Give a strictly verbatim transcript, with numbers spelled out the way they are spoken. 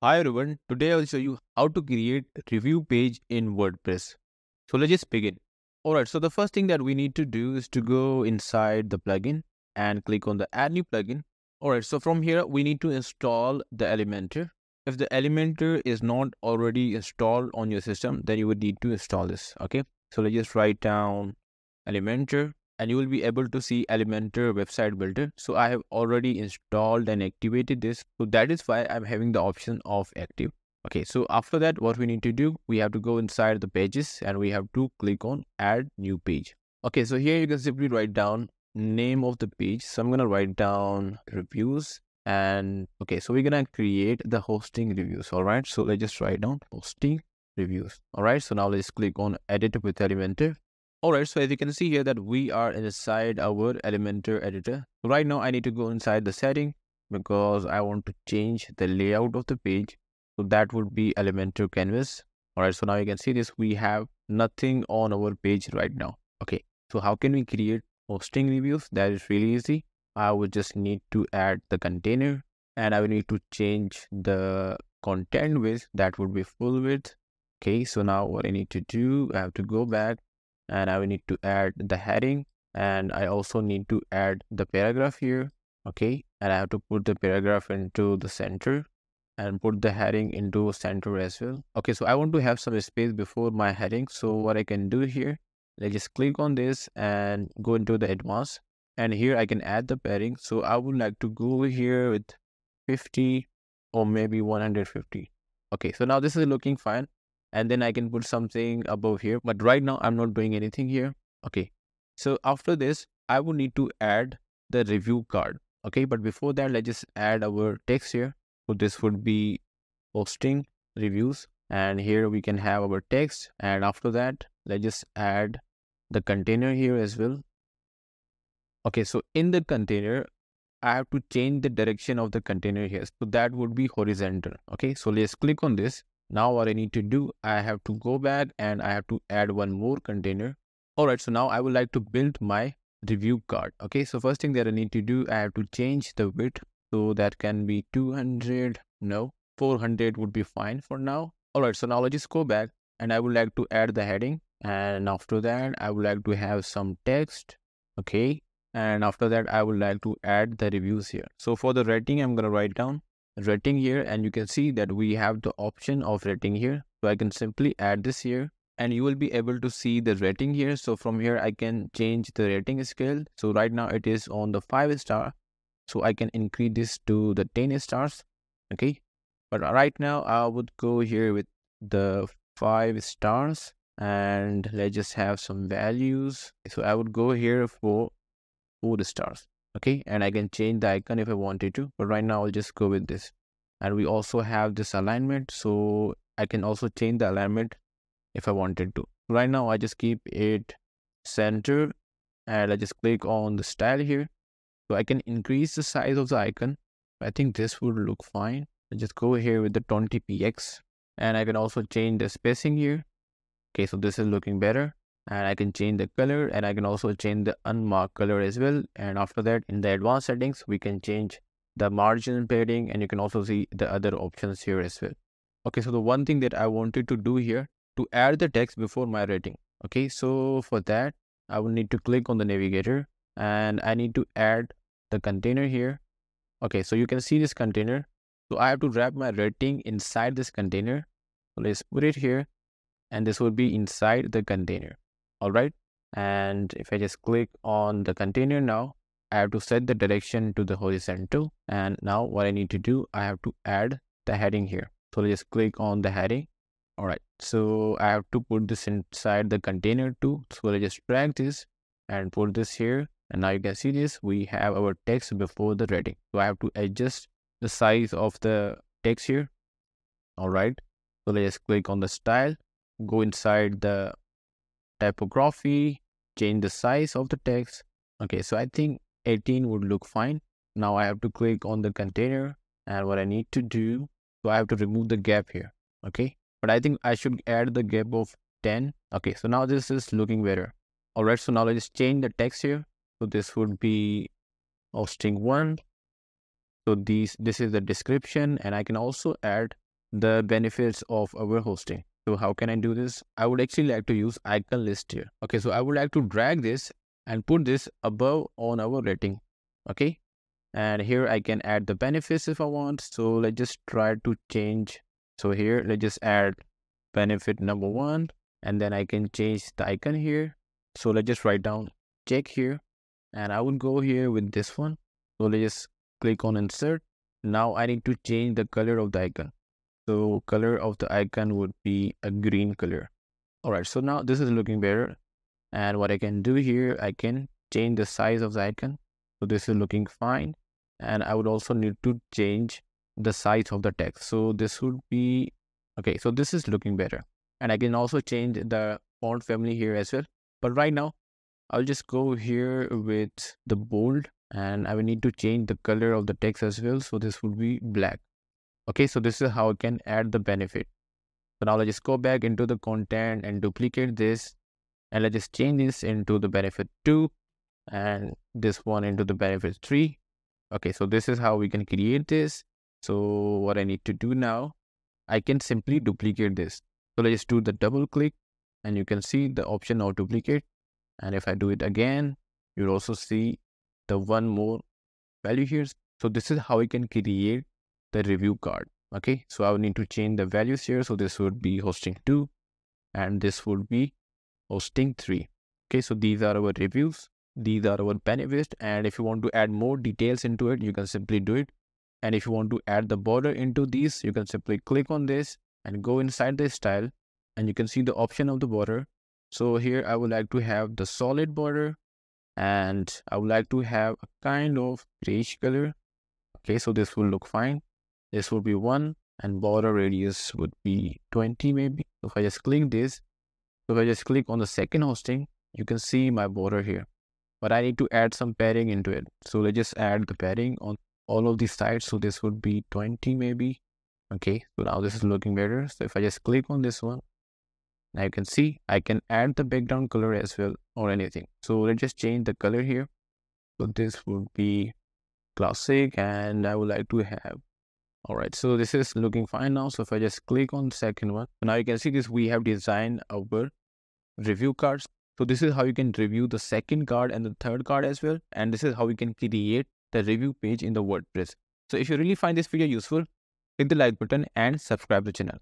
Hi everyone, today I will show you how to create review page in WordPress. So let's just begin. Alright, so the first thing that we need to do is to go inside the plugin and click on the add new plugin. Alright, so from here we need to install the Elementor. If the Elementor is not already installed on your system, then you would need to install this. Okay, so let's just write down Elementor and you will be able to see Elementor website builder. So I have already installed and activated this. So that is why I'm having the option of active. Okay, so after that, what we need to do, we have to go inside the pages and we have to click on add new page. Okay, so here you can simply write down name of the page. So I'm going to write down reviews and okay, so we're going to create the hosting reviews. All right, so let's just write down hosting reviews. All right, so now let's click on edit with Elementor. Alright, so as you can see here that we are inside our Elementor editor. Right now I need to go inside the setting because I want to change the layout of the page. So that would be Elementor canvas. Alright, so now you can see this, we have nothing on our page right now. Okay, so how can we create hosting reviews? That is really easy. I would just need to add the container and I will need to change the content width. That would be full width. Okay, so now what I need to do, I have to go back. And I will need to add the heading and I also need to add the paragraph here. Okay, and I have to put the paragraph into the center and put the heading into center as well. Okay, so I want to have some space before my heading. So what I can do here, I just click on this and go into the advanced and here I can add the padding. So I would like to go here with fifty or maybe one hundred fifty. Okay, so now this is looking fine. And then I can put something above here. But right now, I'm not doing anything here. Okay. So after this, I will need to add the review card. Okay. But before that, let's just add our text here. So this would be hosting reviews. And here we can have our text. And after that, let's just add the container here as well. Okay. So in the container, I have to change the direction of the container here. So that would be horizontal. Okay. So let's click on this. Now what I need to do, I have to go back and I have to add one more container. Alright, so now I would like to build my review card. Okay, so first thing that I need to do, I have to change the width. So that can be two hundred, no, four hundred would be fine for now. Alright, so now I'll just go back and I would like to add the heading. And after that, I would like to have some text. Okay, and after that, I would like to add the reviews here. So for the rating, I'm going to write down rating here and you can see that we have the option of rating here. So I can simply add this here and you will be able to see the rating here. So from here I can change the rating scale. So right now it is on the five star. So I can increase this to the ten stars. Okay. But right now I would go here with the five stars and let's just have some values. So I would go here for four stars. Okay, and I can change the icon if I wanted to, but right now I'll just go with this. And we also have this alignment, so I can also change the alignment if I wanted to. Right now I just keep it centered and I just click on the style here. So I can increase the size of the icon. I think this would look fine. I'll just go here with the twenty pixels and I can also change the spacing here. Okay, so this is looking better. And I can change the color and I can also change the unmarked color as well. And after that, in the advanced settings, we can change the margin padding and you can also see the other options here as well. Okay, so the one thing that I wanted to do here to add the text before my rating. Okay, so for that, I will need to click on the navigator and I need to add the container here. Okay, so you can see this container. So I have to wrap my rating inside this container. So let's put it here and this will be inside the container. Alright, and if I just click on the container now, I have to set the direction to the horizontal. And now what I need to do, I have to add the heading here. So let's click on the heading. Alright, so I have to put this inside the container too. So let's just drag this and put this here. And now you can see this, we have our text before the rating. So I have to adjust the size of the text here. Alright, so let's click on the style, go inside the typography, change the size of the text. Okay, so I think eighteen would look fine. Now I have to click on the container and what I need to do, so I have to remove the gap here. Okay, but I think I should add the gap of ten. Okay, so now this is looking better. All right, so now let's just change the text here. So this would be hosting one. So these, this is the description and I can also add the benefits of our hosting. So how can I do this? I would actually like to use icon list here. Okay, so I would like to drag this and put this above on our rating. Okay, and here I can add the benefits if I want. So let's just try to change. So here, let's just add benefit number one, and then I can change the icon here. So let's just write down check here, and I would go here with this one. So let's just click on insert. Now I need to change the color of the icon. So color of the icon would be a green color. All right, so now this is looking better. And what I can do here, I can change the size of the icon. So this is looking fine. And I would also need to change the size of the text. So this would be, okay, so this is looking better. And I can also change the font family here as well. But right now, I'll just go here with the bold, and I will need to change the color of the text as well. So this would be black. Okay, so this is how I can add the benefit. So now let's just go back into the content and duplicate this. And let's just change this into the benefit two. And this one into the benefit three. Okay, so this is how we can create this. So what I need to do now, I can simply duplicate this. So let's just do the double click, and you can see the option of duplicate. And if I do it again, you'll also see the one more value here. So this is how we can create the review card. Okay, so I will need to change the values here. So this would be hosting two, and this would be hosting three. Okay, so these are our reviews. These are our benefits, and if you want to add more details into it, you can simply do it. And if you want to add the border into these, you can simply click on this and go inside the style, and you can see the option of the border. So here I would like to have the solid border, and I would like to have a kind of grayish color. Okay, so this will look fine. This will be one, and border radius would be twenty maybe. So if I just click this, so if I just click on the second hosting, you can see my border here. But I need to add some padding into it. So let's just add the padding on all of these sides. So this would be twenty maybe. Okay, so now this is looking better. So if I just click on this one, now you can see I can add the background color as well or anything. So let's just change the color here. So this would be classic, and I would like to have, all right, so this is looking fine now. So if I just click on the second one, now you can see this, we have designed our review cards. So this is how you can review the second card and the third card as well. And this is how you can create the review page in the WordPress. So if you really find this video useful, click the like button and subscribe to the channel.